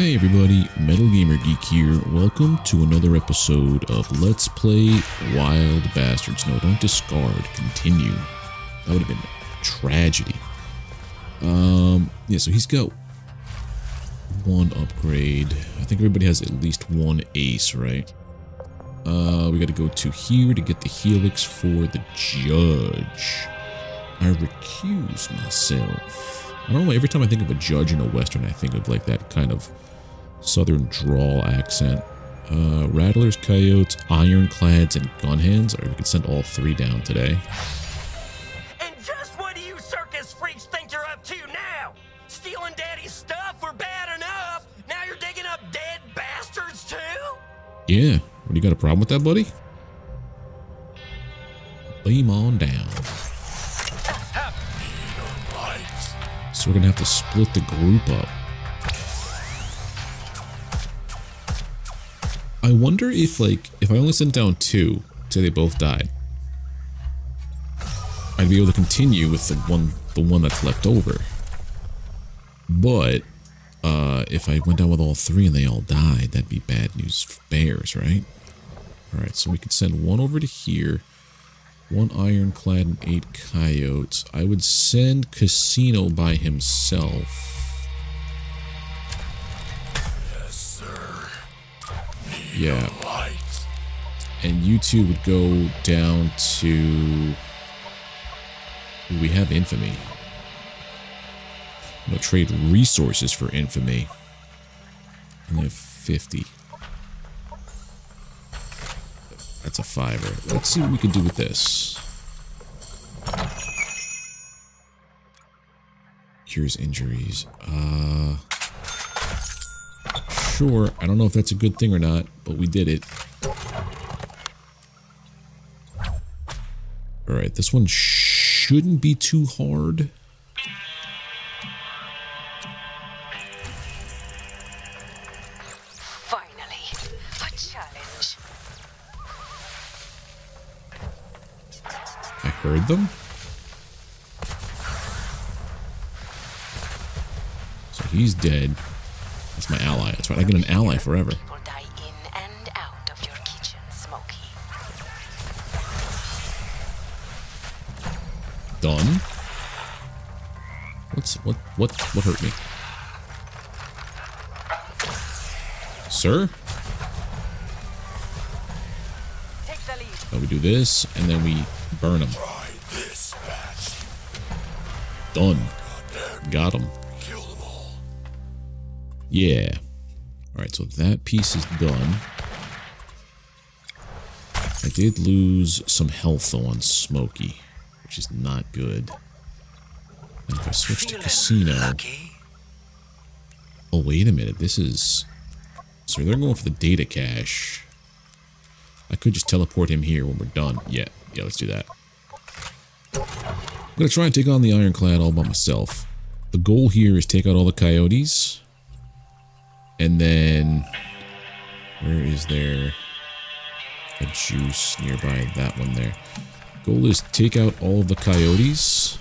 Hey everybody, Metal Gamer Geek here. Welcome to another episode of Let's Play Wild Bastards. No, don't discard. Continue. That would have been a tragedy. Yeah, so he's got one upgrade. I think everybody has at least one ace, right? We got to go to here to get the helix for the judge. I recuse myself. I don't know, every time I think of a judge in a Western, I think of like that kind of southern drawl accent. Rattlers, coyotes, ironclads, and gunhands. Or we could send all three down today. And just what do you circus freaks think you're up to now? Stealing daddy's stuff were bad enough. Now you're digging up dead bastards too? Yeah. What, you got a problem with that, buddy? Beam on down. So we're gonna have to split the group up. I wonder if, like, if I only sent down two till they both died, I'd be able to continue with the one that's left over. But if I went down with all three and they all died, that'd be bad news for bears, right? All right, so we could send one over to here. One ironclad and 8 coyotes. I would send Casino by himself. Yes, sir. Yeah. Light. And you two would go down to... We have infamy. I'm gonna trade resources for infamy. And I have 50. That's a fiver. Let's see what we can do with this. Cures injuries. Sure. I don't know if that's a good thing or not, but we did it. Alright, this one shouldn't be too hard. Heard them? So he's dead. That's my ally. That's right. I get an ally forever. People die in and out of your kitchen, Smokey. Done. What hurt me? Sir? Take the lead. So we do this and then we burn him. Done. Got him. Kill them all. Yeah. Alright, so that piece is done. I did lose some health though on Smokey, which is not good. And if I switch to Casino... Lucky. Oh, wait a minute. This is... So they're going for the data cache. I could just teleport him here when we're done. Yeah, let's do that. I'm going to try and take on the ironclad all by myself. The goal here is take out all the coyotes. And then... Where is there a juice nearby? That one there. Goal is take out all the coyotes.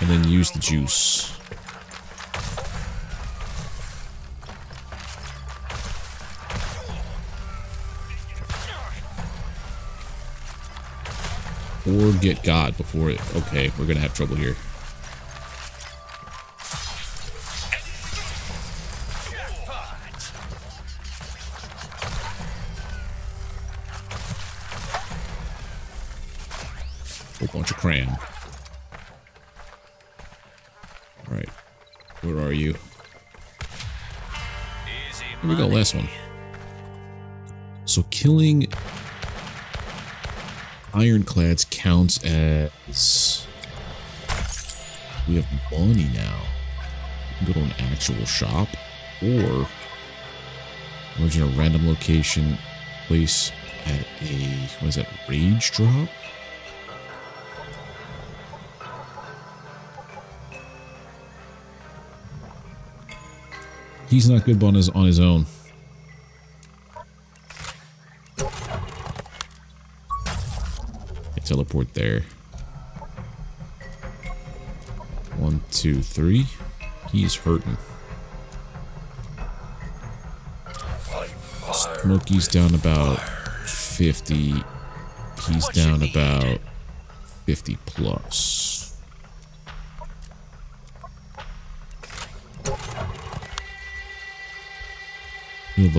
And then use the juice. Or get God before it. Okay, we're gonna have trouble here. Whole bunch of cram. All right, where are you? Here we go, last one. So killing ironclads counts as... We have money now. We can go to an actual shop, or origin a random location, place at a... What is that? Rage drop? He's not good on his own. Teleport there. 1, 2, 3. He's hurting. Smokey's down about 50. He's down about 50 plus. Heal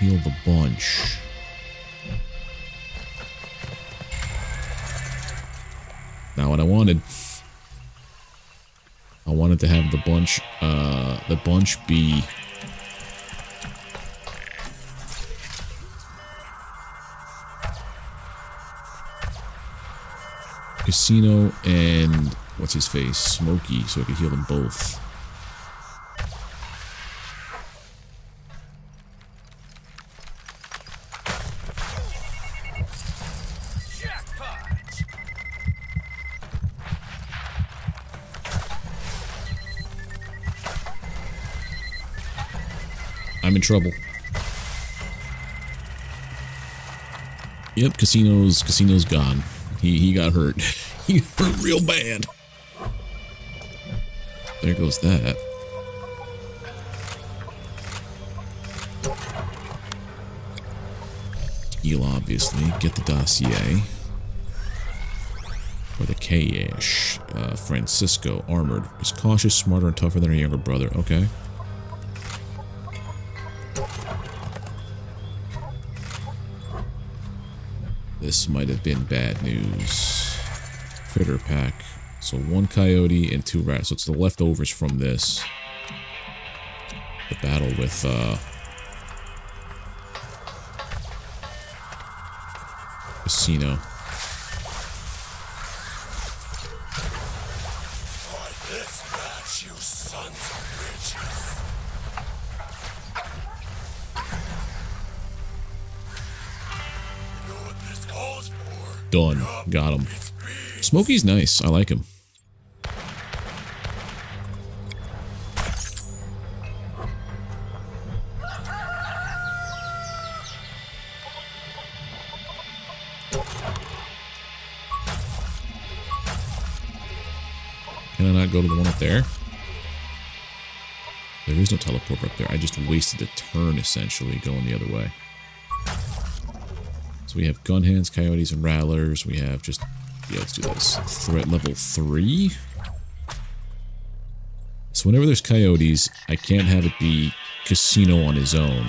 the bunch. Not what I wanted. I wanted to have the bunch be Casino and what's his face, Smokey, so I could heal them both. I'm in trouble. Yep, Casino's gone. He got hurt. He hurt real bad. There goes that. Heal, obviously. Get the dossier. Or the cash. Francisco, armored. Was cautious, smarter, and tougher than her younger brother. Okay. This might have been bad news. Critter pack. So one coyote and two rats. So it's the leftovers from this. The battle with Casino. For this match, you sons of bitches. Done. Got him. Smokey's nice. I like him. Can I not go to the one up there? There is no teleport up there. I just wasted a turn, essentially, going the other way. So we have gun hands, coyotes, and rattlers. We have just, yeah, let's do this. Threat level 3. So whenever there's coyotes, I can't have it be Casino on his own.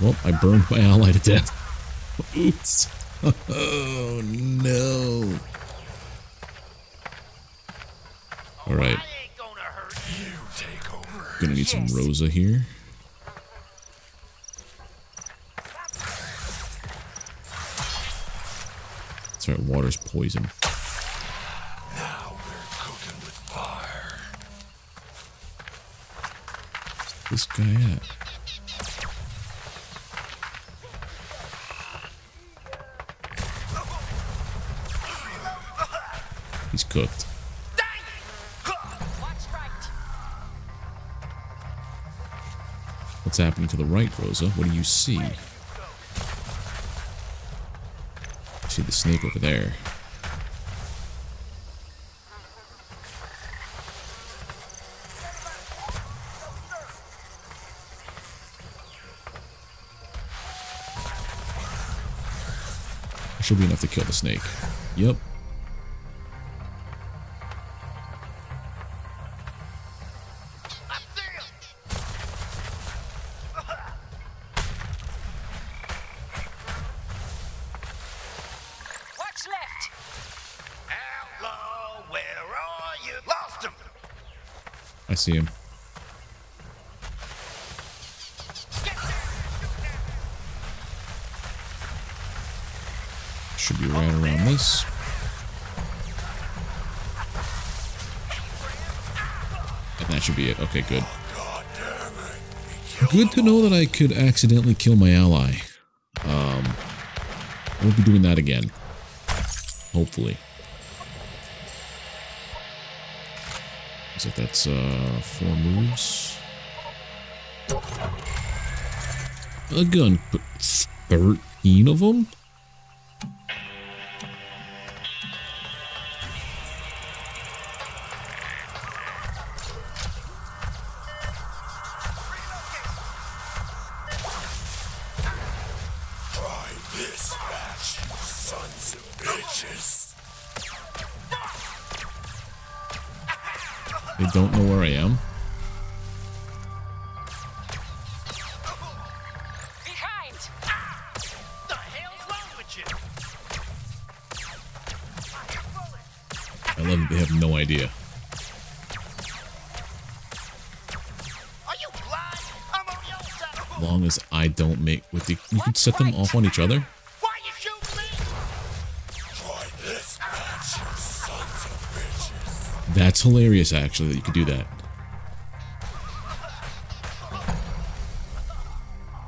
Well, I burned my ally to death. Oops. Oh no. Alright. Gonna need some Rosa here. That's right, water's poison. Now we're cooking with fire. Where's this guy at? He's cooked. What's happening to the right, Rosa? What do you see? I see the snake over there. That should be enough to kill the snake. Yep. I see him. Should be right around this. And that should be it. Okay, good. Good to know that I could accidentally kill my ally. I won't be doing that again. Hopefully. So that's 4 moves. I'm going to put 13 of them. Don't know where I am. Behind! Ah! The hell's wrong with you? I love that they have no idea. Are you blind? I'm on your side. As long as I don't make with the you can set them off on each other. That's hilarious, actually, that you could do that.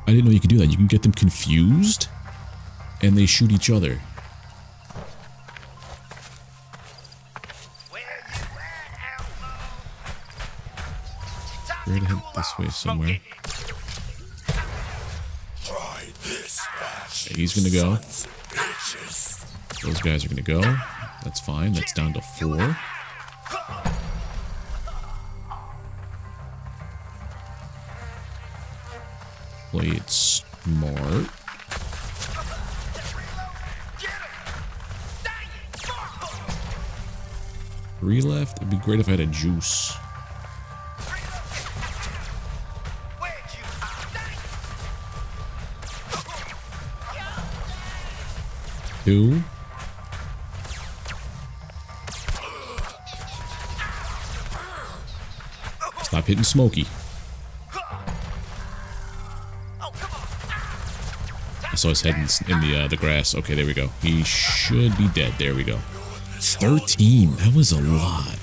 I didn't know you could do that. You can get them confused, and they shoot each other. We're gonna head this way somewhere. Okay, he's gonna go. Those guys are gonna go. That's fine. That's down to 4. Play it smart. Three left. It'd be great if I had a juice. Two. Stop hitting Smokey. So his head in the grass. Okay, there we go. He should be dead. There we go. 13. That was a lot.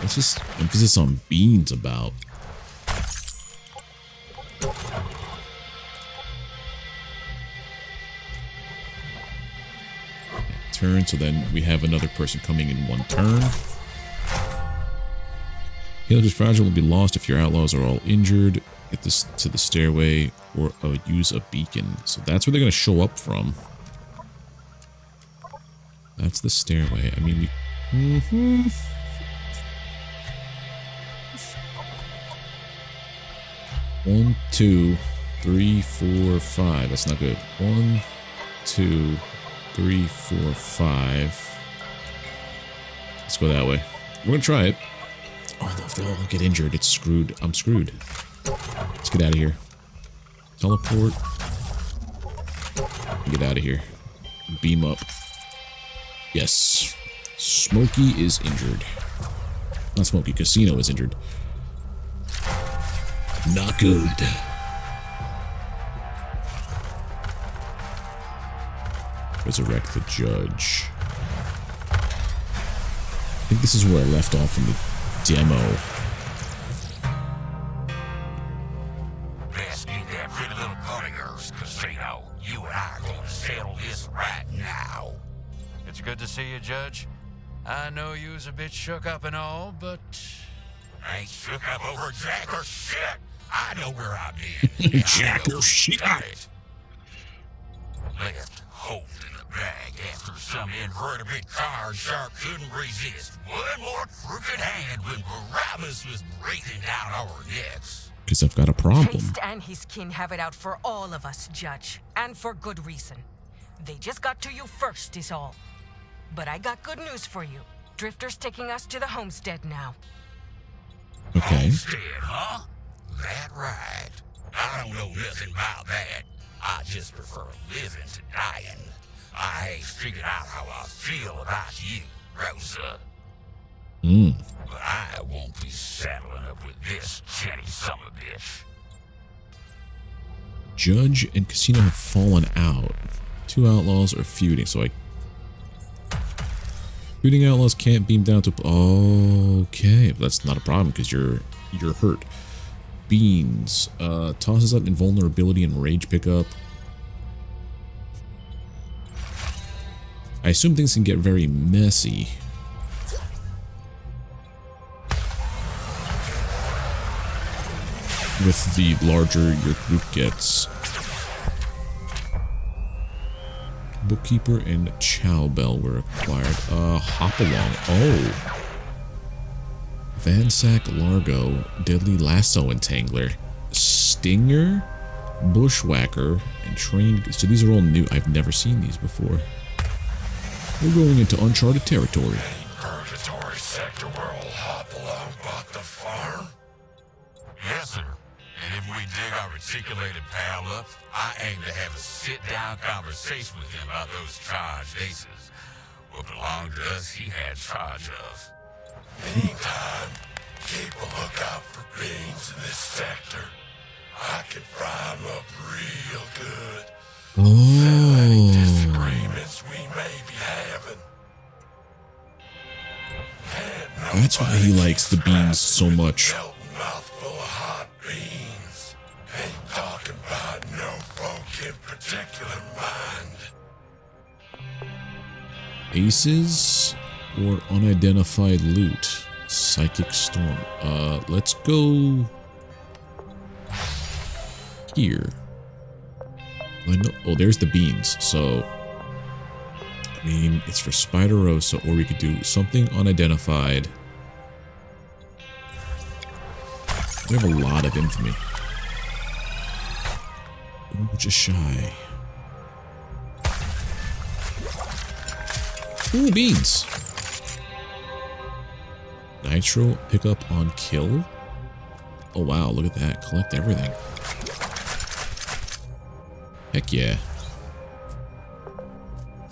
Let's just emphasis on beans about. Turn. So then we have another person coming in one turn. Healers is fragile, will be lost if your outlaws are all injured. Get this to the stairway or use a beacon. So that's where they're going to show up from. That's the stairway. I mean, we... Mm-hmm. One, two, three, 4, 5. That's not good. 1, 2, 3, 4, 5. Let's go that way. We're going to try it. Oh, no, if they all get injured, it's screwed. I'm screwed. Let's get out of here. Teleport. Get out of here. Beam up. Yes. Smokey is injured. Not Smokey. Casino is injured. Not good. Resurrect the judge. I think this is where I left off in the demo. Judge, I know you was a bit shook up and all, but I ain't shook up over jack or shit. I know where I been. Jack or shit. Left holding the bag after some invertebrate car shark couldn't resist. One more crooked hand when Barabbas was breathing down our necks. Because I've got a problem. Chaste and his kin have it out for all of us, Judge, and for good reason. They just got to you first, is all. But I got good news for you. Drifter's taking us to the homestead now. Okay. Homestead, huh? That right. I don't know nothing about that. I just prefer living to dying. I ain't figured out how I feel about you, Rosa. But I won't be saddling up with this chatty son of a bitch. Judge and Casino have fallen out. 2 outlaws are feuding, so I... Shooting outlaws can't beam down to... Okay, that's not a problem because you're hurt. Beans. Tosses up invulnerability and rage pickup. I assume things can get very messy. with the larger your group gets. Bookkeeper and Chowbell were acquired. Hopalong. Oh. Vansack, Largo, Deadly Lasso Entangler, Stinger, Bushwhacker, and Trained. So these are all new. I've never seen these before. We're going into uncharted territory. In Purgatory Sector where old Hopalong bought the farm. Yes, sir. And if we dig our reticulated pal up, I aim to have a sit-down conversation with him about those charged aces. What belonged to us, he had charge of. Meantime, keep a lookout for beans in this sector. I can fry them up real good. Settle any disagreements we may be having. That's why he likes the beans so much. Mouthful of hot beans. Ain't talking about no folk in particular mind. Aces. Or unidentified loot. Psychic storm. Let's go here. I know, oh, there's the beans. So, I mean, it's for Spider Rosa, or we could do something unidentified. We have a lot of infamy. Ooh, just shy. Ooh, beans. Nitro, pick up on kill. Oh wow, look at that. Collect everything. Heck yeah.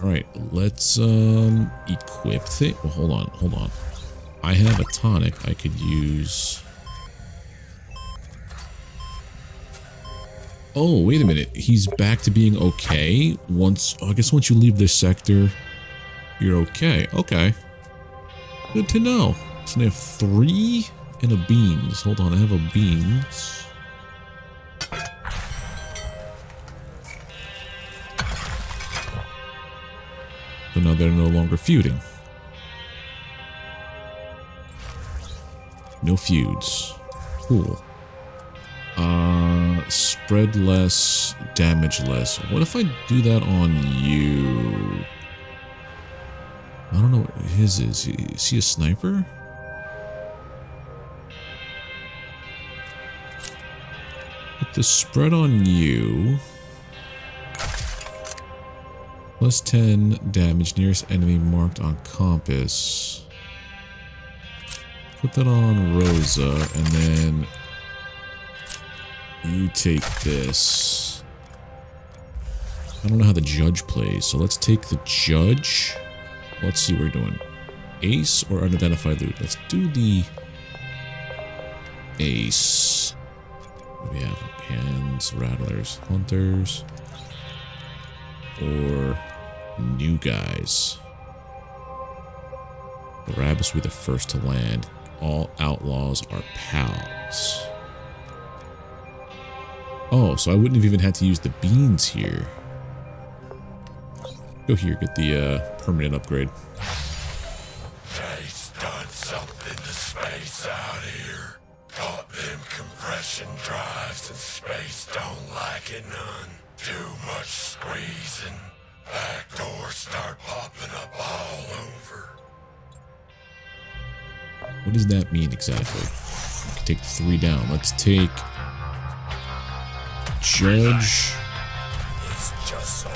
Alright, let's equip it. Well, hold on. I have a tonic I could use. Oh, wait a minute. He's back to being okay. I guess once you leave this sector, you're okay. Okay. Good to know. So I have 3 and a beans. Hold on, I have a beans. So now they're no longer feuding. No feuds. Cool. Spread less, damage less. What if I do that on you? I don't know what his is. Is he a sniper? The spread on you, plus 10 damage, nearest enemy marked on compass. Put that on Rosa, and then you take this. I don't know how the judge plays, so let's take the judge. Let's see what we're doing. Ace or unidentified loot? Let's do the ace. What do we have? Hands, rattlers, hunters, or new guys. Barabbas will be the first to land. All outlaws are pals. Oh, so I wouldn't have even had to use the beans here. Go here, get the permanent upgrade. They've done something to space out here. Taught them compression drives and space don't like it none. Too much squeezing. Back doors start popping up all over. What does that mean exactly? We can take 3 down. Let's take Judge. It's just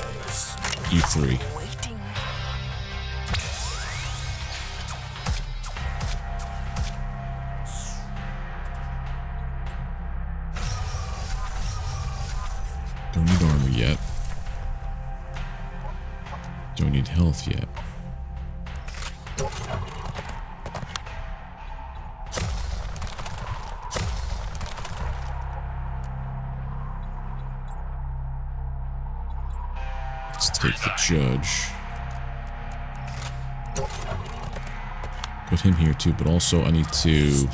E3. Don't need armor yet. Don't need health yet. Let's take the judge. Put him here too, but also I need to...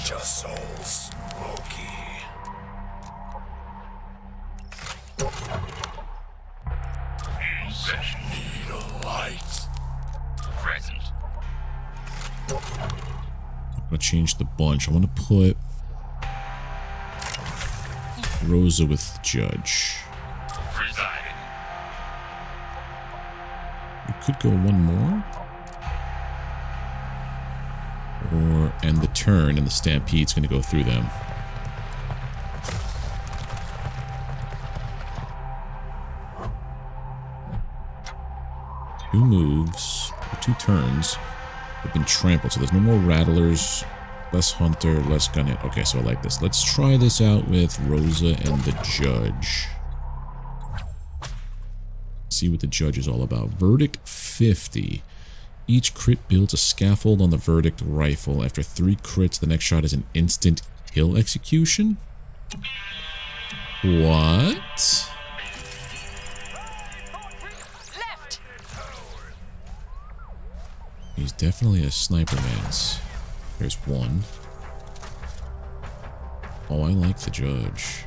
Change the bunch. I want to put Rosa with Judge. Resign. We could go one more. Or end the turn and the Stamped's going to go through them. Two moves, two turns. They've been trampled, so there's no more Rattlers, less Hunter, less Gunhead. Okay, so I like this. Let's try this out with Rosa and the Judge. See what the Judge is all about. Verdict 50. Each crit builds a scaffold on the Verdict rifle. After 3 crits, the next shot is an instant kill execution? What? He's definitely a sniper man's. There's one. Oh, I like the Judge.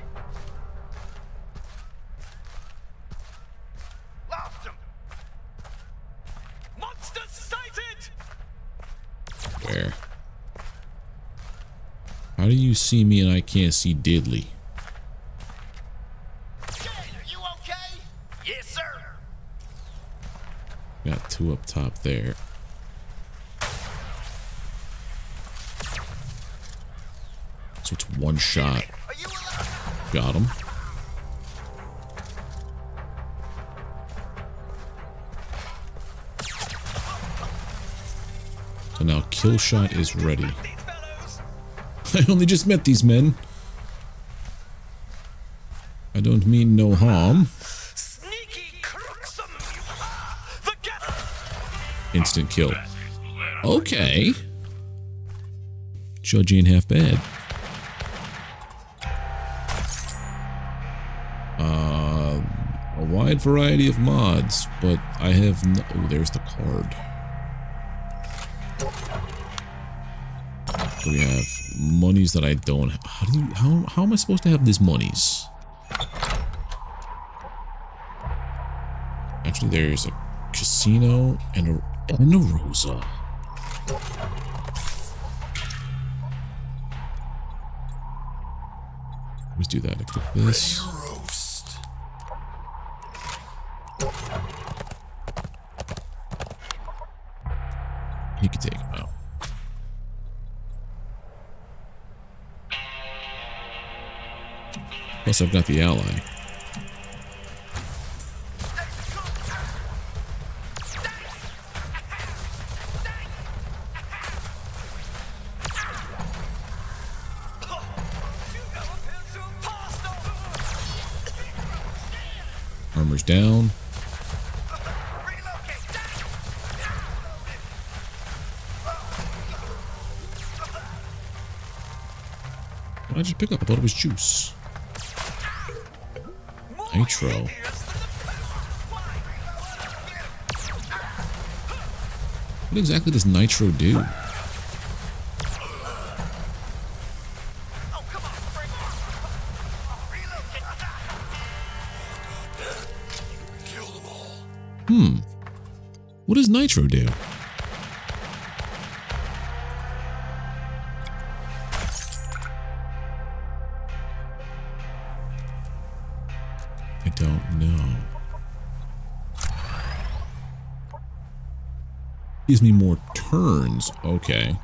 Lost him. Monster sighted. Where? How do you see me and I can't see Diddley? Jay, are you okay? Yes, sir. Got two up top there. So it's one shot. Got him. So now kill shot is ready. I only just met these men. I don't mean no harm. Instant kill. Okay. Judge ain't half bad. Wide variety of mods, but I have no... Oh, there's the card. We have monies that I don't... How do you... How am I supposed to have these monies? Actually, there's a casino and a Rosa. Let's do that. Equip this. He could take him out. Plus, I've got the ally. Armor's down. I just picked up. I thought it was juice. Nitro. What exactly does Nitro do? Hmm. What does Nitro do? Gives me more turns. Okay.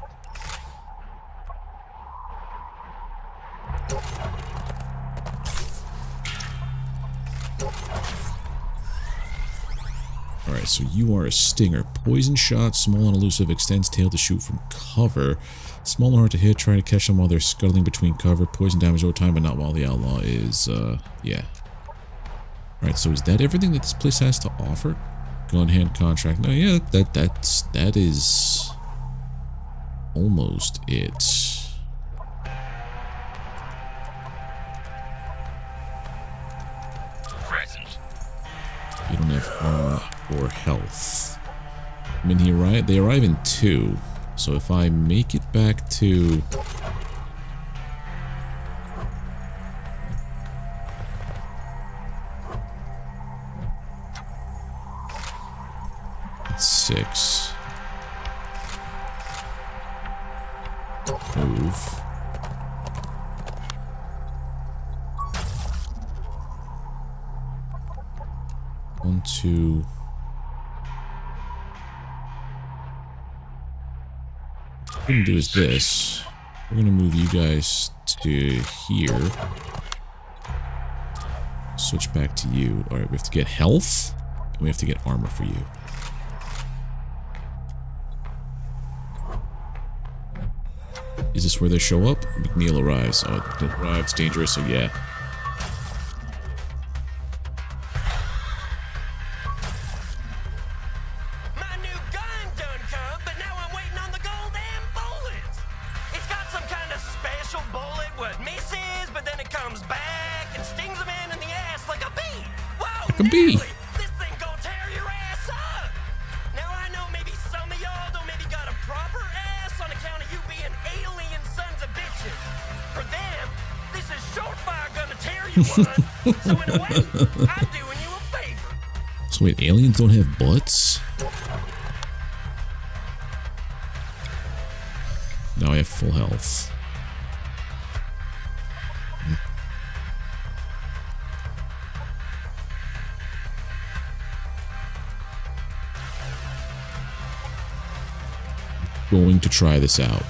Alright, so you are a stinger. Poison shot, small and elusive, extends tail to shoot from cover. Small and hard to hit, try to catch them while they're scuttling between cover. Poison damage over time, but not while the outlaw is, yeah. Alright, so is that everything that this place has to offer? Gun hand contract. No, yeah, that is almost it. Present. You don't have armor or health. I mean, they arrive in 2. So if I make it back to six. Move. onto what we're gonna do is this. We're gonna move you guys to here. Switch back to you. Alright, we have to get health, and we have to get armor for you. Is this where they show up? McNeil arrives. Oh, it arrives dangerous, so yeah. My new gun done come, but now I'm waiting on the goddamn bullets. It's got some kind of special bullet what misses, but then it comes back and stings a man in the ass like a bee. Whoa, like a bee. So in a way, I'm doing you a favor. So wait, aliens don't have butts? Now I have full health. I'm going to try this out.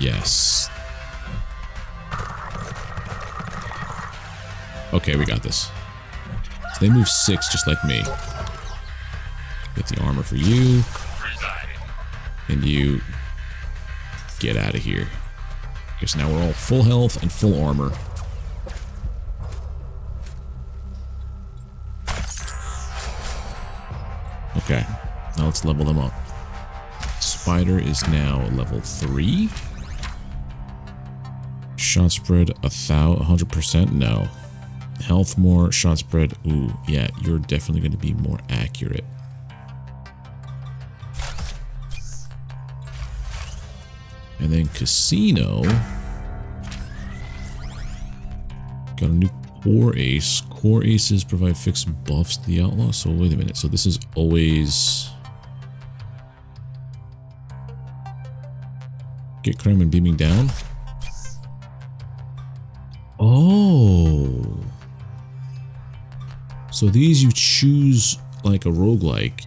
Yes. Okay, we got this. So they move 6 just like me. Get the armor for you. And you get out of here. Because now we're all full health and full armor. Okay, now let's level them up. Spider is now level 3. Shot spread 100%? No. Health more, shot spread. Ooh, yeah, you're definitely going to be more accurate. And then Casino got a new core ace. Core aces provide fixed buffs to the outlaw. So wait a minute. So this is always get crime and beaming down. Oh, so these you choose like a roguelike.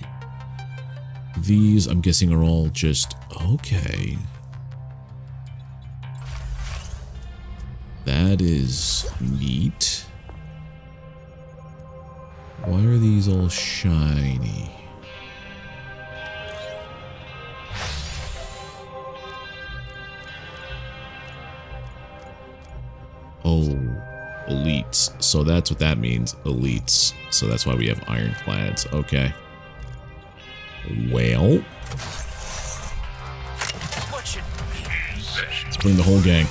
These, I'm guessing, are all just okay. That is neat. Why are these all shiny? Oh, elites. So that's what that means, elites. So that's why we have ironclads. Okay. Well. Let's bring the whole gang.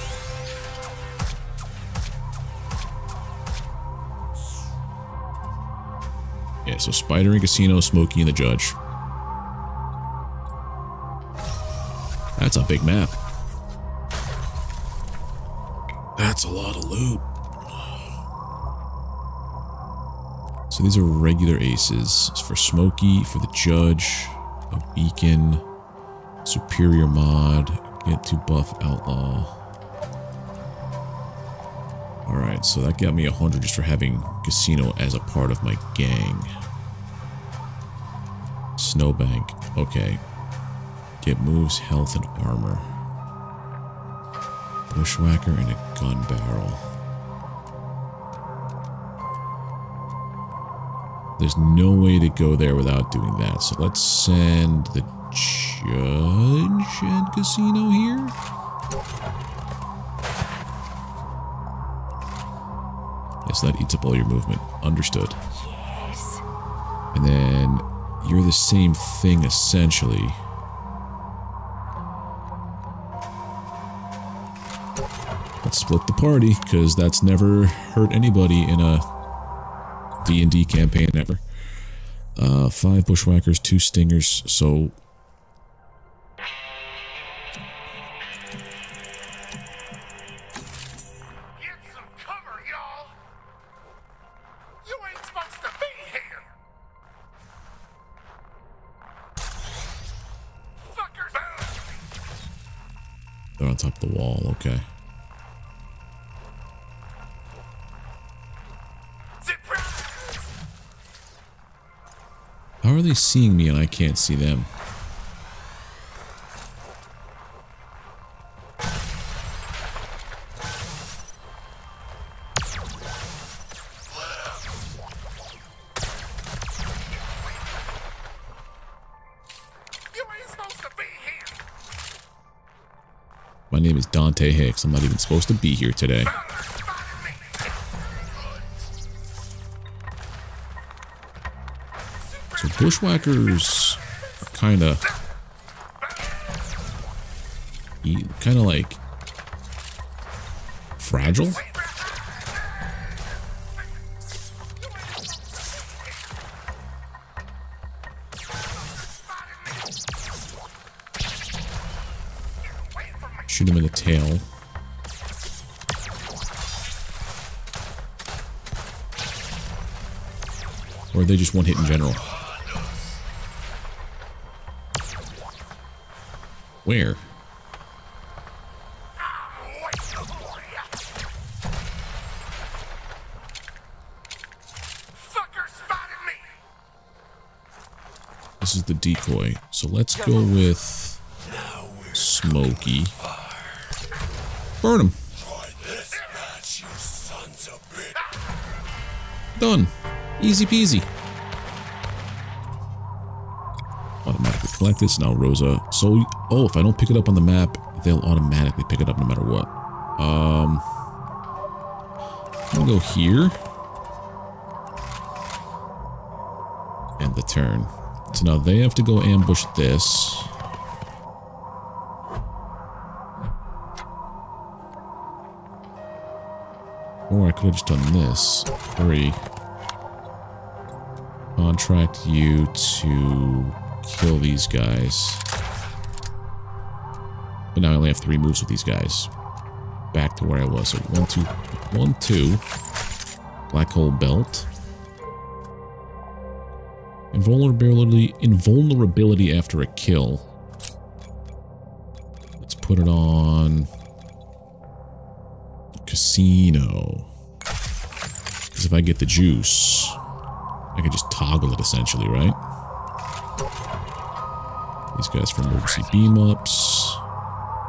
Yeah, so Spider and Casino, Smokey and the Judge. That's a big map. That's a lot of loot. So these are regular aces. It's for Smokey, for the Judge, a beacon, superior mod, get to buff outlaw. Alright, so that got me 100 just for having Casino as a part of my gang. Snowbank. Okay. Get moves, health, and armor. Bushwhacker and a gun barrel. There's no way to go there without doing that. So let's send the Judge and Casino here. Yes, that eats up all your movement. Understood. Yes. And then you're the same thing essentially. Split the party, because that's never hurt anybody in a D&D campaign ever. 5 bushwhackers, 2 stingers, so get some cover, y'all. You ain't supposed to be here. Fuck that's up the wall, okay. How are they seeing me and I can't see them? My name is Dante Hicks. I'm not even supposed to be here today. So bushwhackers are kind of like fragile. Shoot him in the tail. Or they just one hit in general. Where? This is the decoy. So let's go with Smokey. Burn him. Done. Easy peasy. Automatically collect this now, Rosa. So, oh, if I don't pick it up on the map, they'll automatically pick it up no matter what. I'll go here. And the turn. So now they have to go ambush this. Or I could have just done this. Hurry. Contract you to kill these guys. But now I only have 3 moves with these guys. Back to where I was. So 1, 2, 1, 2. Black hole belt. Invulnerability after a kill. Let's put it on Casino, because if I get the juice, I can just toggle it essentially, right? These guys for emergency beam-ups,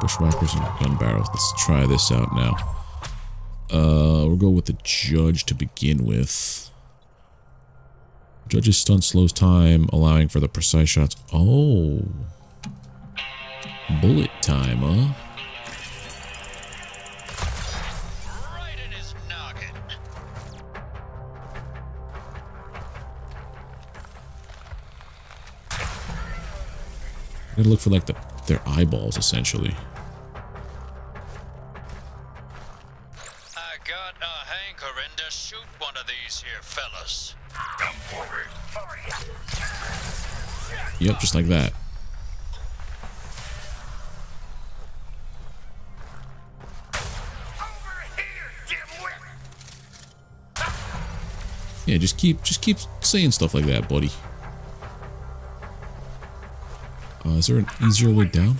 bushwhackers and gun barrels. Let's try this out now. We'll go with the judge to begin with. Judge's stun slows time, allowing for the precise shots. Oh, bullet time, huh? I gotta look for like their eyeballs essentially. I got a hankering to shoot one of these here fellas. Come forward. Yep, just like that. Over here, dimwit. Yeah, just keep saying stuff like that, buddy. Is there an easier way down?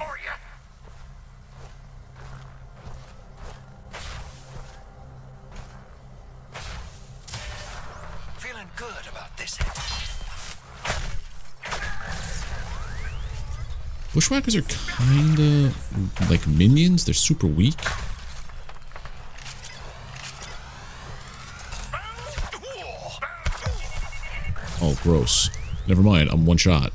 Feeling good about this. Bushwhackers are kinda like minions, they're super weak. Oh, gross. Never mind, I'm one shot.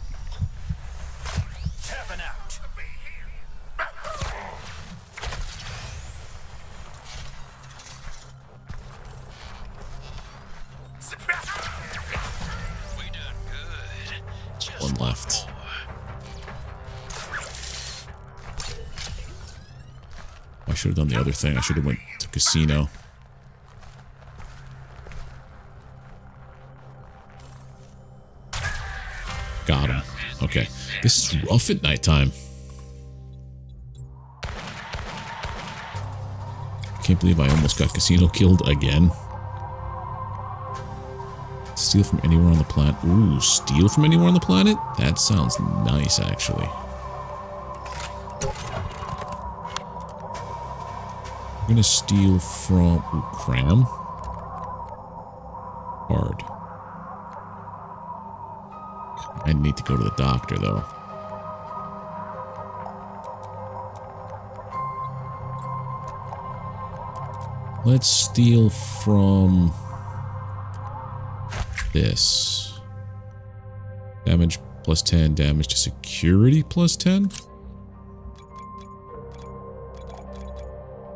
Done the other thing. I should have went to Casino. Got him. Okay. This is rough at nighttime. Can't believe I almost got Casino killed again. Steal from anywhere on the planet. Ooh, steal from anywhere on the planet? That sounds nice, actually. I'm gonna steal from... Ooh, cram? Hard. I need to go to the doctor, though. Let's steal from... this. Damage plus 10, damage to security plus 10?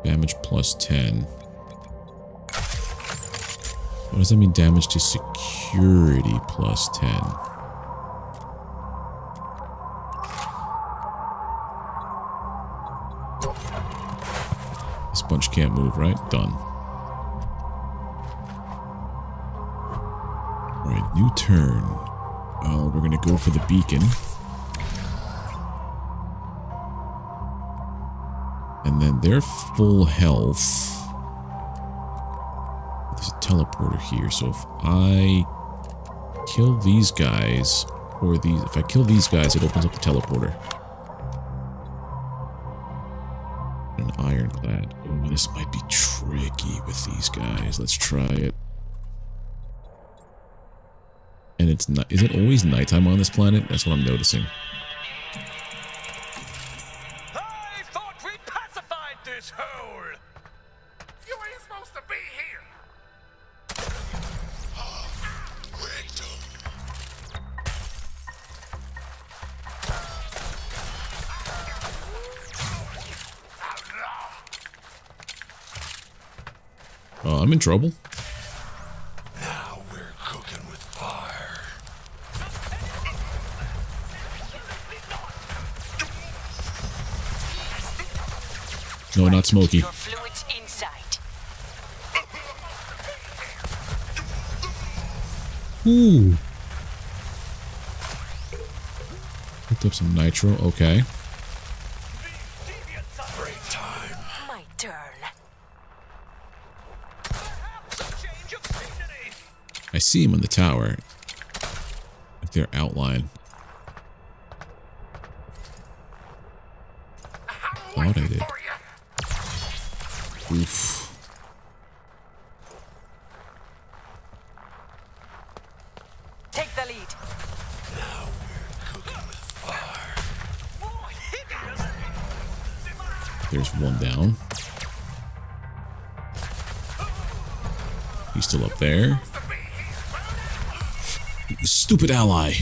Damage plus 10. What does that mean, damage to security plus 10? This bunch can't move, right? Done. Alright, new turn. We're gonna go for the beacon. And then they're full health. There's a teleporter here, so if I kill these guys, or these, if I kill these guys, it opens up the teleporter. An ironclad. Oh, this might be tricky with these guys. Let's try it. And it's not, is it always nighttime on this planet? That's what I'm noticing. I'm in trouble. Now we're cooking with fire. No, not Smokey. Your fluids inside. Ooh. Picked up some nitro. Okay. I see him in the tower, with their outline. Thought I did. Oof. Take the lead. Now we're cooking with fire. There's one down. He's still up there. Stupid ally.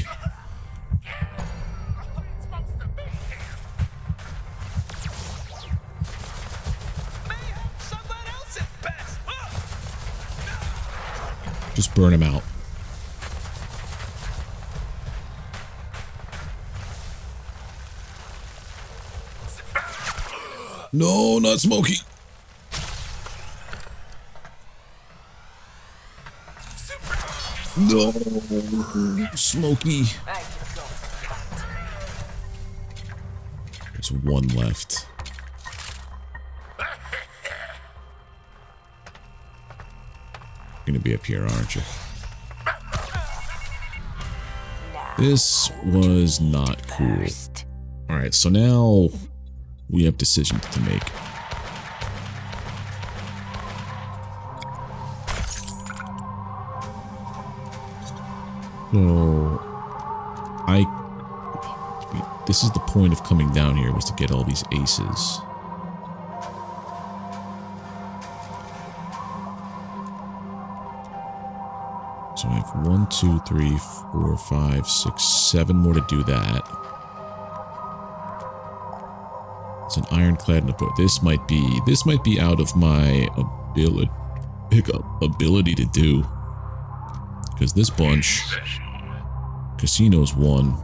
Just burn him out. No, not Smokey. No, Smokey. There's one left. You're gonna be up here, aren't you? This was not cool. Alright, so now we have decisions to make. So, this is the point of coming down here, was to get all these aces. So I have 1, 2, 3, 4, 5, 6, 7 more to do that. It's an ironclad and a boat. This might be out of my ability to do. Because this bunch, Casino's one.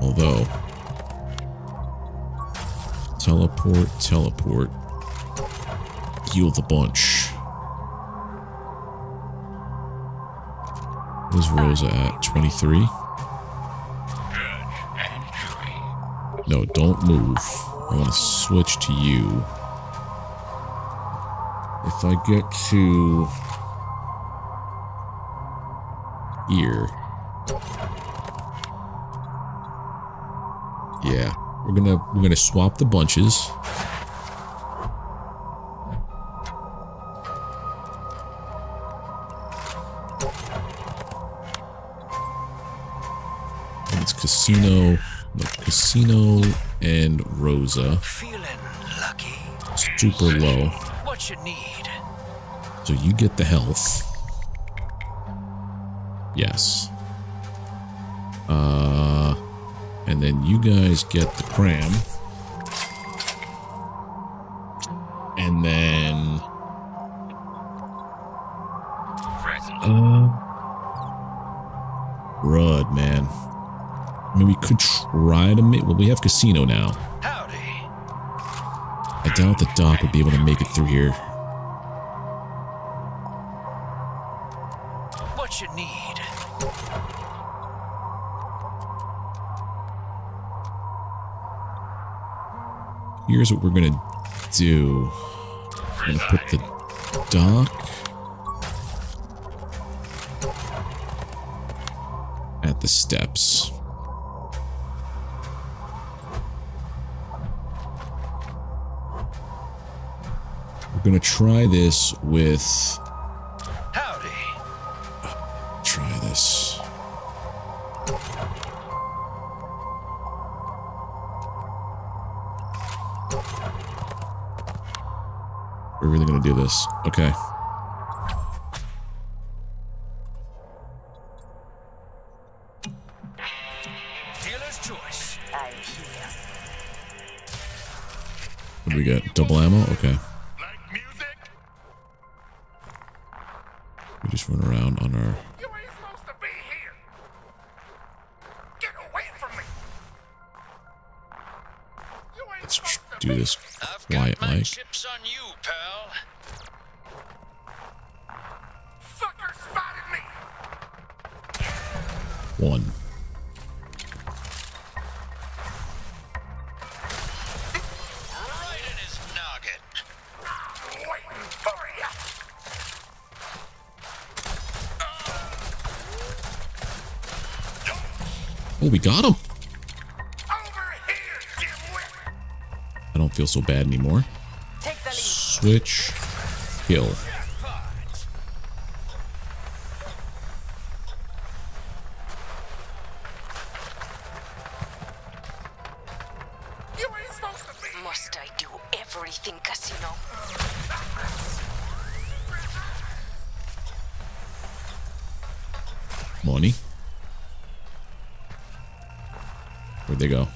Although, teleport, heal the bunch. Where's Rosa at? 23? No, don't move. I want to switch to you. If I get to here, yeah. We're gonna swap the bunches. It's Casino, Casino, and Rosa. Feeling lucky. Super low. What you need. So you get the health. Yes. And then you guys get the cram. And then... Crud, man. I mean, we could try to make... Well, we have Casino now. Howdy. I doubt the Doc would be able to make it through here. What you need. Here's what we're gonna do. We're gonna put the dock at the steps. We're gonna try this with. Howdy. Try this. We're really gonna do this. Okay. Dealer's choice. I'm here. What do we got? Double ammo? Okay. Like music? We just run around on our. You ain't supposed to be here. Get away from me. You ain't supposed to do this quiet like. One. Right in his noggin. Waiting for ya. Oh, we got him. Over here, dimwit. I don't feel so bad anymore. Take the lead. Switch. Kill. Money. Where'd they go?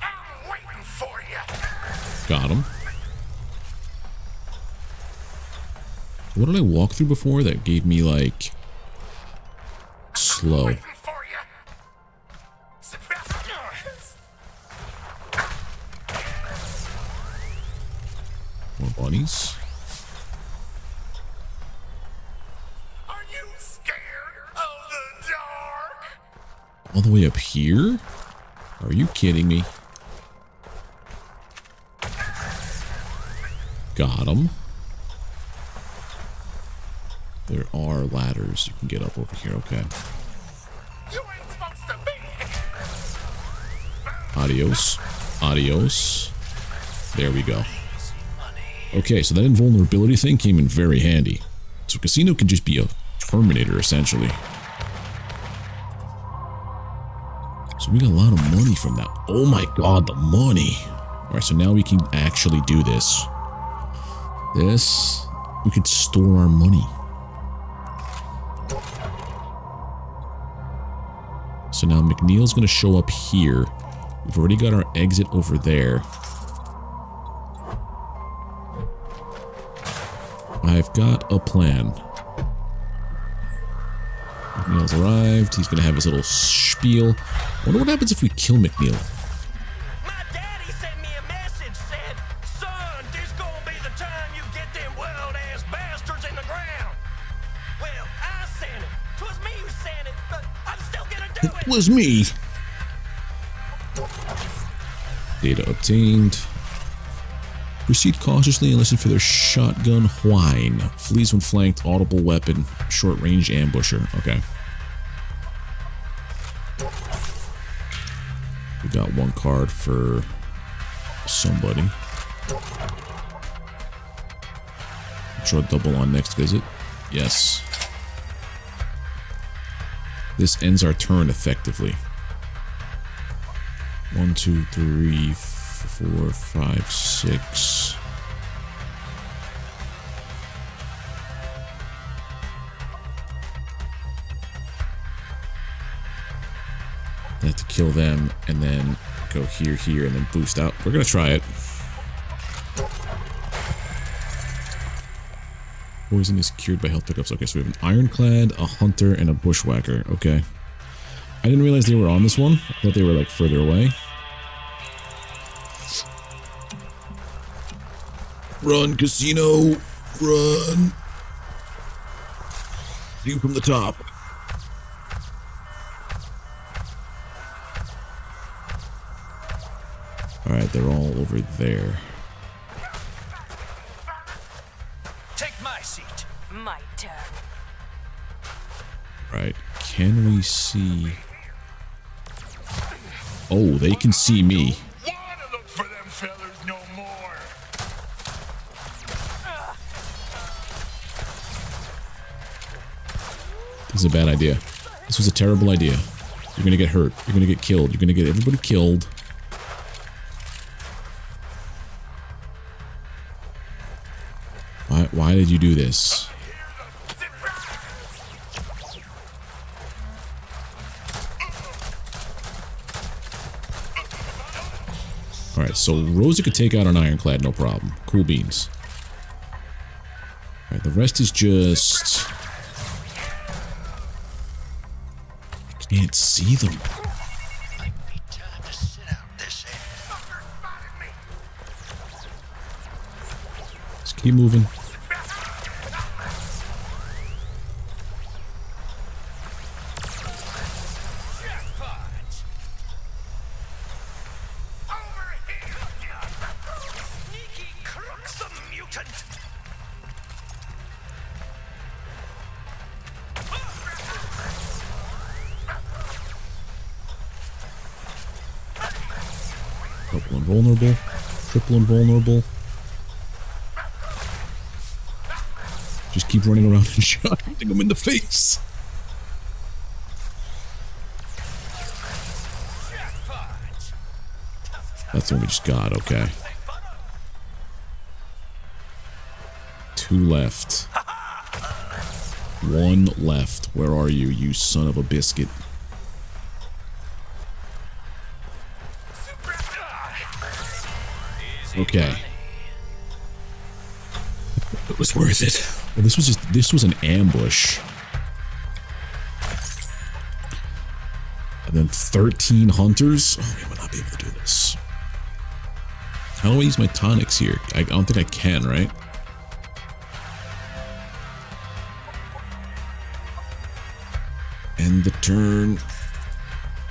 I'm waiting for you. Got him. What did I walk through before that gave me like slow? More bunnies. All the way up here? Are you kidding me? Got him. There are ladders you can get up over here. Okay. You ain't supposed to be. Adios. Adios. There we go. Okay, so that invulnerability thing came in very handy. So Casino can just be a Terminator, essentially. We got a lot of money from that. Oh my god, the money. Alright, so now we can actually do this. This, we could store our money. So now McNeil's going to show up here. We've already got our exit over there. I've got a plan. McNeil's arrived. He's going to have his little spiel. I wonder what happens if we kill McNeil. My daddy sent me a message, said, son, this gonna be the time you get them wild-ass bastards in the ground. Well, I sent it. 'Twas me who sent it, but I'm still gonna do it. It was me. Data obtained. Proceed cautiously and listen for their shotgun whine. Flees when flanked, audible weapon, short-range ambusher. Okay. got one card for somebody. Draw double on next visit. Yes. This ends our turn effectively. 1, 2, 3, 4, 5, 6. I have to kill them and then go here, here, and then boost out. We're gonna try it. Poison is cured by health pickups. Okay, so we have an ironclad, a hunter, and a bushwhacker. Okay. I didn't realize they were on this one. I thought they were, like, further away. Run, casino! Run! View from the top. Alright, they're all over there. Right, can we see? Oh, they can see me. This is a bad idea. This was a terrible idea. You're gonna get hurt. You're gonna get killed. You're gonna get everybody killed. Why did you do this? Alright, so Rosa could take out an ironclad, no problem. Cool beans. Alright, the rest is just... I can't see them. Just keep moving. Double invulnerable, triple invulnerable. Just keep running around and shotting them in the face. That's the one we just got, okay. 2 left. 1 left. Where are you, you son of a biscuit? Okay. It was worth it. Well, this was just, this was an ambush. And then 13 hunters? Oh, we will not be able to do this. How do I use my tonics here? I don't think I can, right? End the turn.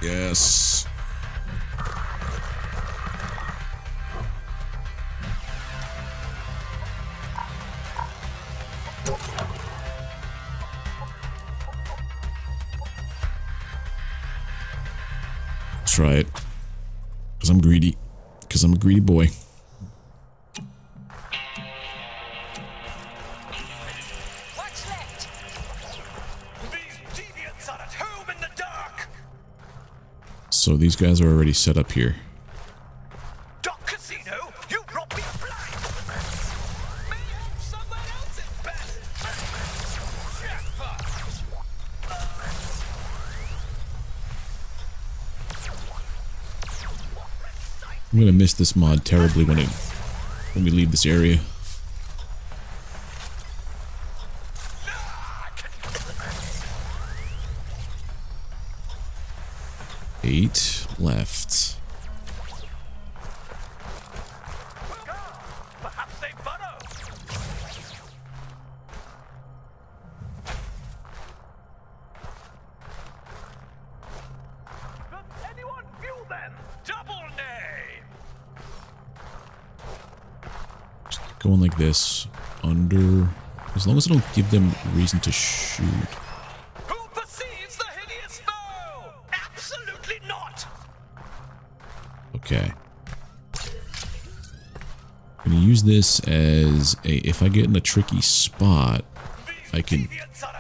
Yes. Try it, because I'm greedy, because I'm a greedy boy. Watch left. These deviants are at home in the dark. So these guys are already set up here. Doc Casino, you brought me blind. Mayhem someone else is best. Jackpot. I'm gonna miss this mod terribly when we leave this area. Eight left. Going like this, under, as long as I don't give them reason to shoot. Who perceives the hideous foe? Absolutely not. Okay. I'm gonna use this as a, if I get in a tricky spot, I can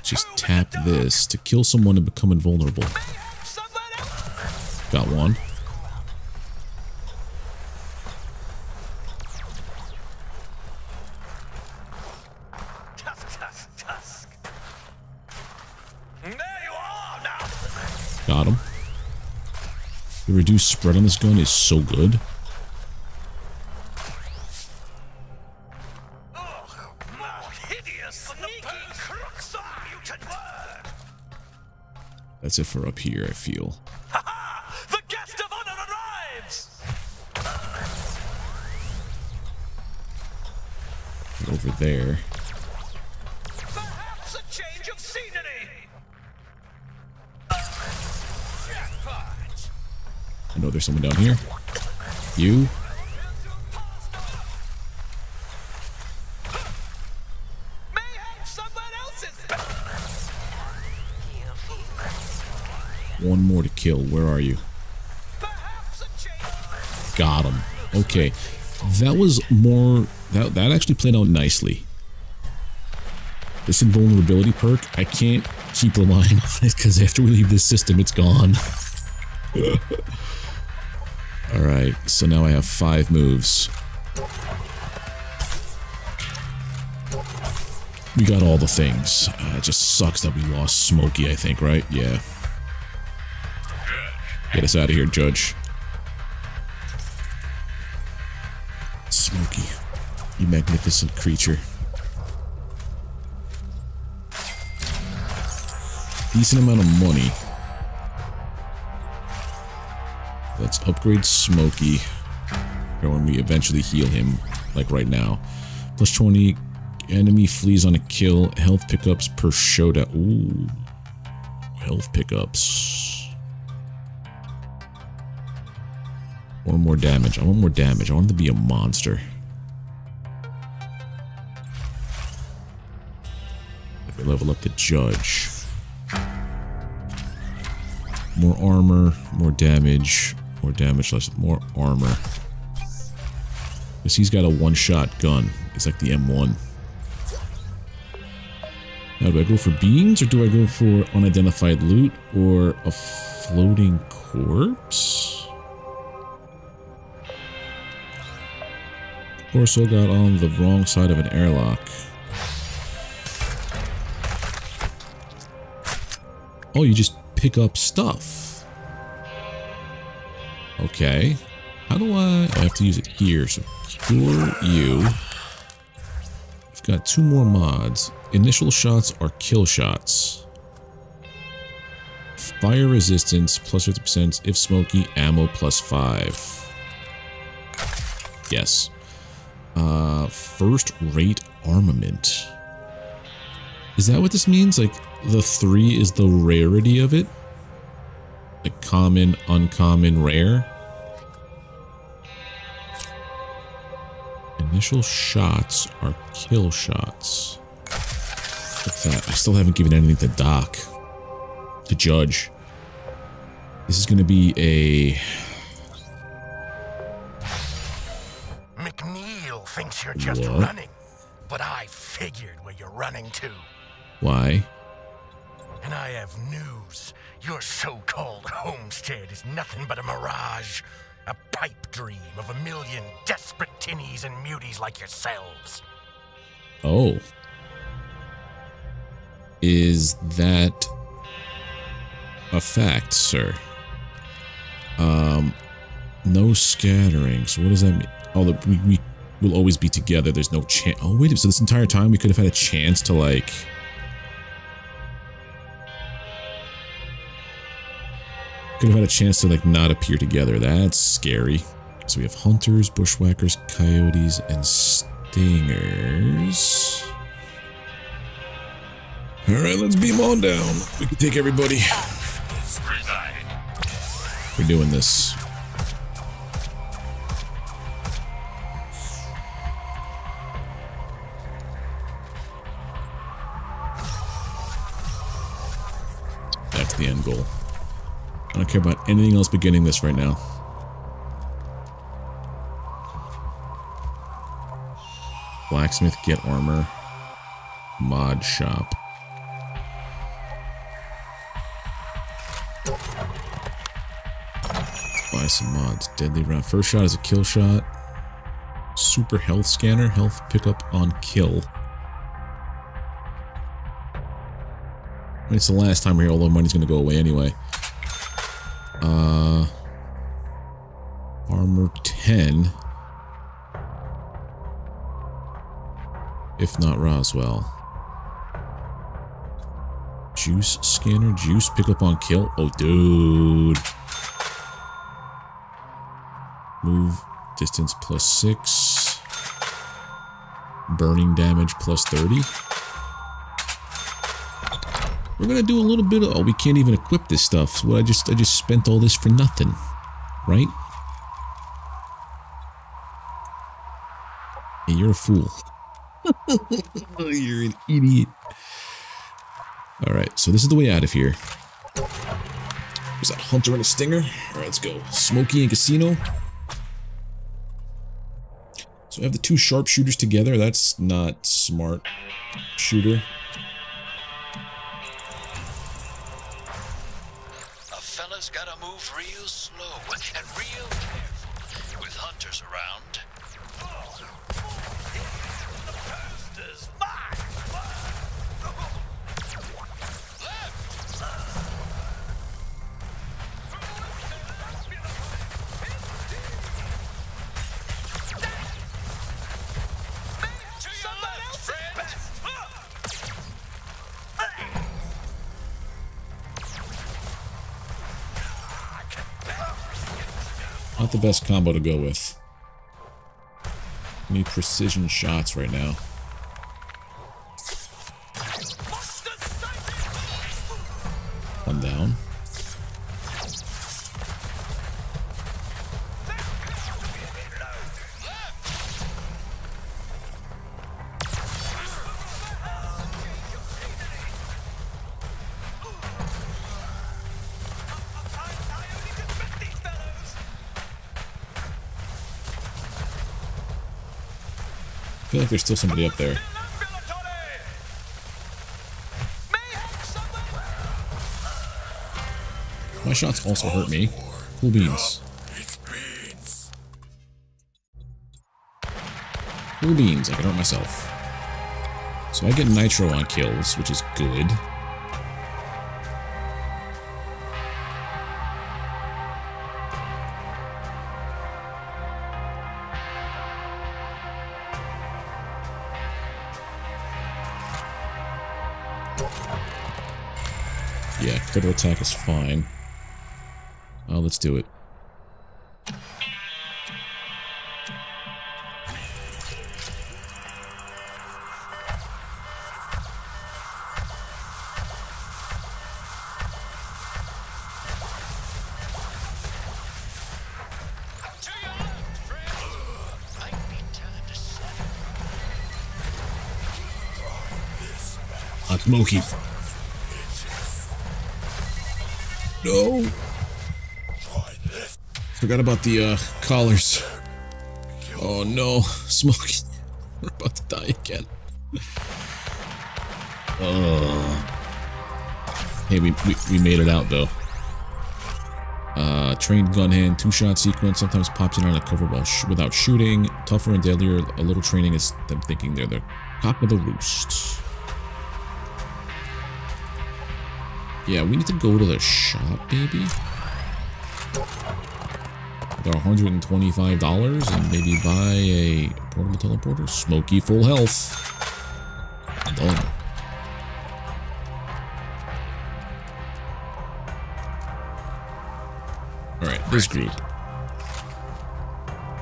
just tap this to kill someone and become invulnerable. Got one. Got him. The reduced spread on this gun is so good. That's it for up here, I feel. The guest of honor arrives. Over there. Perhaps a change of scenery. I know there's someone down here. You. One more to kill. Where are you? Got him. Okay. That was more... That actually played out nicely. This invulnerability perk, I can't keep relying on it because after we leave this system, it's gone. Alright, so now I have 5 moves. We got all the things. It just sucks that we lost Smokey, I think, right? Yeah. Get us out of here, Judge. Smokey, you magnificent creature. Decent amount of money. Let's upgrade Smokey when we eventually heal him, like right now. Plus 20 enemy flees on a kill. Health pickups per showdown. Ooh. Health pickups. Or more damage. I want more damage. I want him to be a monster. Let me level up the Judge. More armor, more damage, less, more armor. Because he's got a one-shot gun. It's like the M1. Now, do I go for beans, or do I go for unidentified loot, or a floating corpse? Corso got on the wrong side of an airlock. Oh, you just pick up stuff. Okay. How do I have to use it here, so cure you. I've got 2 more mods. Initial shots are kill shots. Fire resistance plus 50% if smoky, ammo plus 5. Yes. First rate armament. Is that what this means? Like, the 3 is the rarity of it? Like, common, uncommon, rare? Initial shots are kill shots. What's that? I still haven't given anything to Doc. The Judge. This is gonna be a... thinks you're just running, but I figured where you're running to. Why? And I have news. Your so-called homestead is nothing but a mirage, a pipe dream of 1 million desperate tinnies and muties like yourselves. Oh. Is that a fact, sir? No scattering. So what does that mean? Oh, we'll always be together. There's no chance. Oh, wait. So this entire time we could have had a chance to, like... Could have had a chance to, like, not appear together. That's scary. So we have hunters, bushwhackers, coyotes, and stingers. Alright, let's beam on down. We can take everybody. We're doing this. The end goal. I don't care about anything else but getting this right now. Blacksmith, get armor. Mod shop. Let's buy some mods. Deadly round. First shot is a kill shot. Super health scanner. Health pickup on kill. I mean, it's the last time we're here, although money's going to go away anyway. Armor 10. If not Roswell. Juice scanner. Juice pickup on kill. Oh, dude. Move distance plus 6. Burning damage plus 30. We're going to do a little bit of... Oh, we can't even equip this stuff. So what, I just spent all this for nothing. Right? Hey, you're a fool. You're an idiot. Alright, so this is the way out of here. Was that Hunter and a Stinger? Alright, let's go. Smokey and Casino. So I have the two sharpshooters together. That's not smart. Shooter. Not the best combo to go with. Need precision shots right now. One down. I feel like there's still somebody up there. My shots also hurt me. Cool beans. Cool beans, I can hurt myself. So I get nitro on kills, which is good. Critical attack is fine. Oh, let's do it. Hot Smokey. No! Forgot about the collars. Oh no, Smokey. We're about to die again. Hey, we made it out though. Trained gun hand, 2-shot sequence, sometimes pops in on a cover ball without shooting. Tougher and deadlier, a little training is them thinking they're the cock of the roost. Yeah, we need to go to the shop, baby. They're $125 and maybe buy a portable teleporter. Smokey full health. Done. Alright, this group.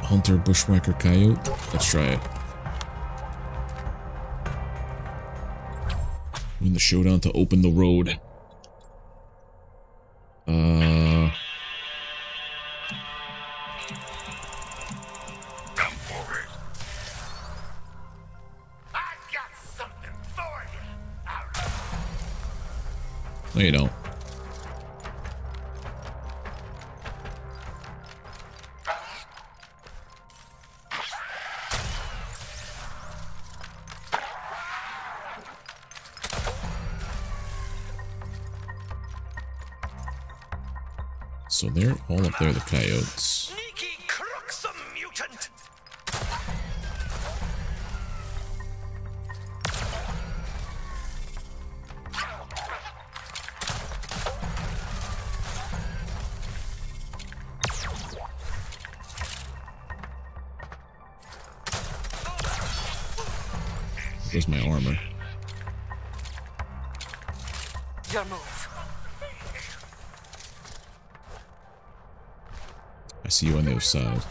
Hunter, Bushwhacker, Coyote. Let's try it. Win the showdown to open the road. Come forward. I got something for you. No, you don't. So they're all up there, the coyotes. Sneaky crooks, a mutant. There's my armor. Your move. I see you on the other side.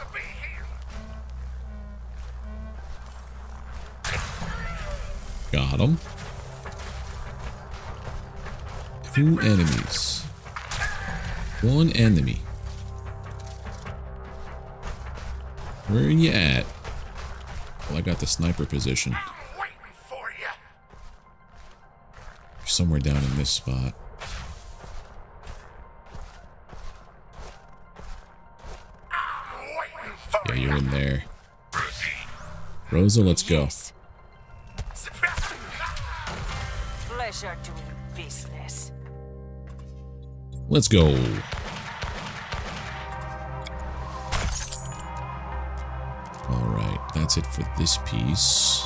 Got him. 2 enemies. 1 enemy. Where are you at? Well, I got the sniper position. I'm waiting for you. Somewhere down in this spot. Yeah, you're in there. Rosa, let's go. Pleasure doing business. Let's go. Alright, that's it for this piece.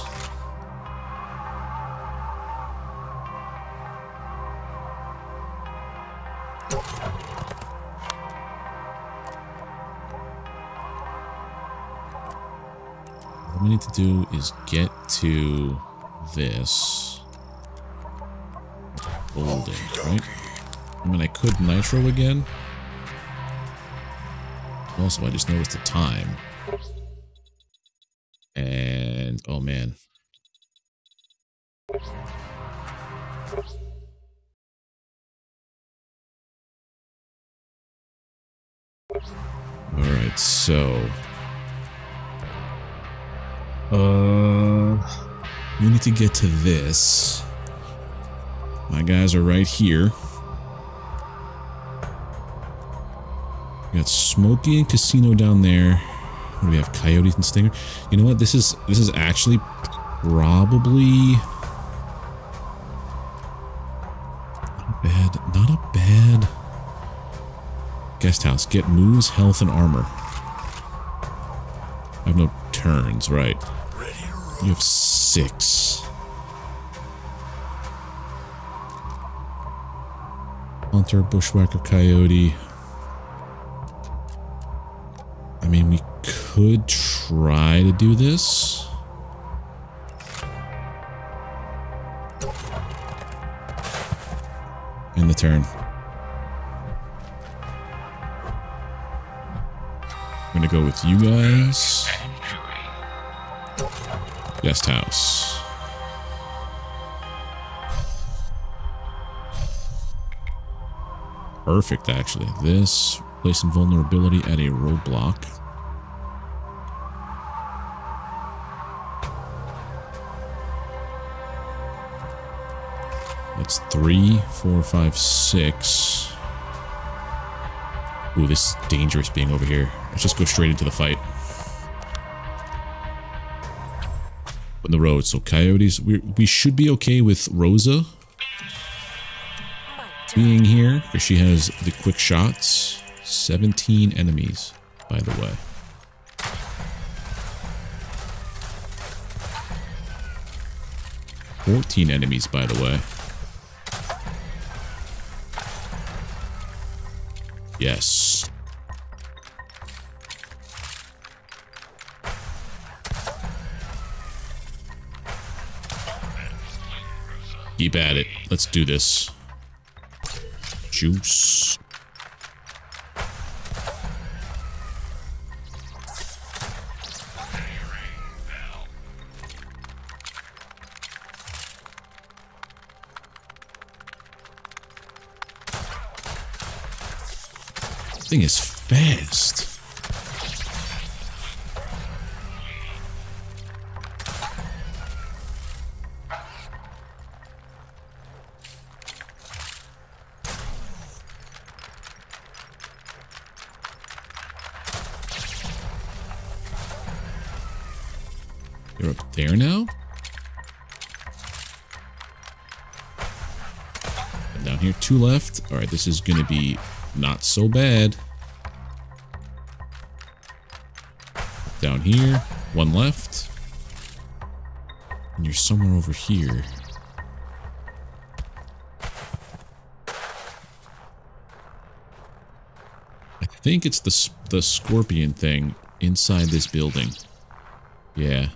What we need to do is get to this building, right? I mean, I could nitro again. Also, I just noticed the time. And, oh man. Alright, so... we need to get to this. My guys are right here. We got Smokey and Casino down there. What do we have? Coyotes and Stinger. You know what? This is actually probably not a bad guest house. Get moves, health, and armor. I have no turns, right? You have 6. Hunter, bushwhacker, coyote. I mean, we could try to do this. End the turn. I'm gonna go with you guys. Guest house. Perfect, actually. This, place invulnerability at a roadblock. That's 3, 4, 5, 6. Ooh, this is dangerous being over here. Let's just go straight into the fight. The road, so coyotes. We should be okay with Rosa being here because she has the quick shots. 17 enemies, by the way. Yes. Keep at it. Let's do this. Juice. This thing is fast. You're up there now? And down here, 2 left. Alright, this is gonna be not so bad. down here. One left. And you're somewhere over here. I think it's the scorpion thing inside this building. Yeah.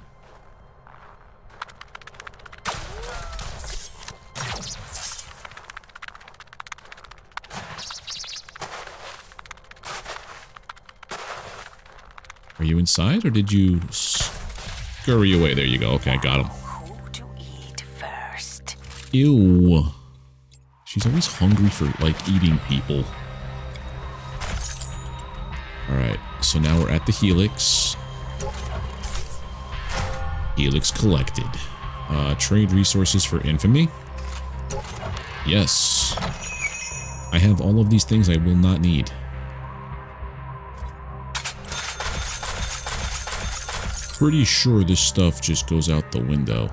Are you inside, or did you scurry away? There you go. Okay, I got him. Who to eat first? Ew. She's always hungry for, like, eating people. Alright, so now we're at the Helix. Helix collected. Trade resources for infamy. Yes. I have all of these things I will not need. Pretty sure this stuff just goes out the window.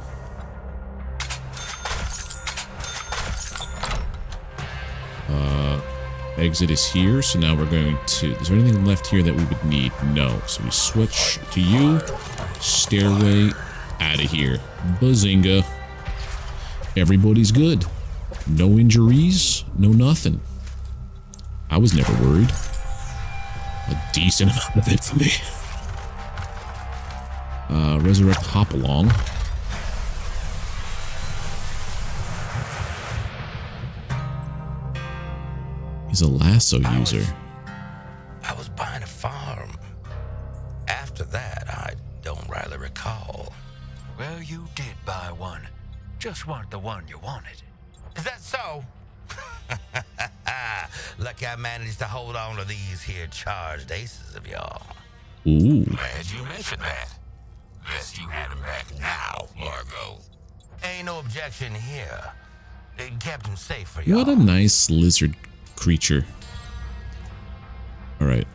Exit is here, so now we're going to... Is there anything left here that we would need? No. So we switch to you. Stairway, out of here. Bazinga. Everybody's good. No injuries, no nothing. I was never worried. A decent amount of it for me. Resurrect Hopalong. He's a lasso user. I was buying a farm. After that, I don't really recall. Well, you did buy one. Just weren't the one you wanted. Is that so? Lucky I managed to hold on to these here charged aces of y'all. Ooh. Glad you mentioned that. Best you had him back now, Margo. Ain't no objection here. They kept him safe for you. What a nice lizard creature. Alright.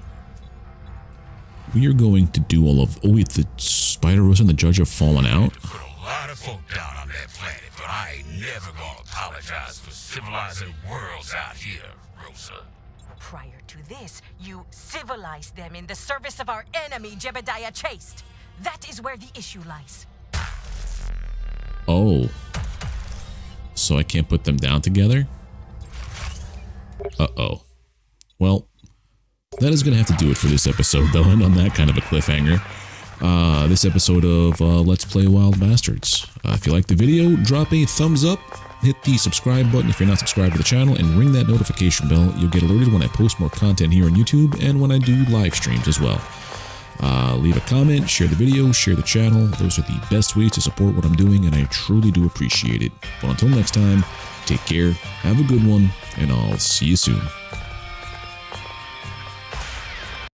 We are going to do all of... Oh, wait, the spider rose and the judge have fallen out? Put a lot of folk down on that planet, but I ain't never gonna apologize for civilizing worlds out here, Rosa. Prior to this, you civilized them in the service of our enemy, Jebediah Chaste. That is where the issue lies. Oh. So I can't put them down together? Uh-oh. Well, that is going to have to do it for this episode, though, and on that kind of a cliffhanger. This episode of Let's Play Wild Bastards. If you like the video, drop a thumbs up. Hit the subscribe button if you're not subscribed to the channel, and ring that notification bell. You'll get alerted when I post more content here on YouTube and when I do live streams as well. Leave a comment, share the video, share the channel. Those are the best ways to support what I'm doing, and I truly do appreciate it. But until next time, take care, have a good one, and I'll see you soon.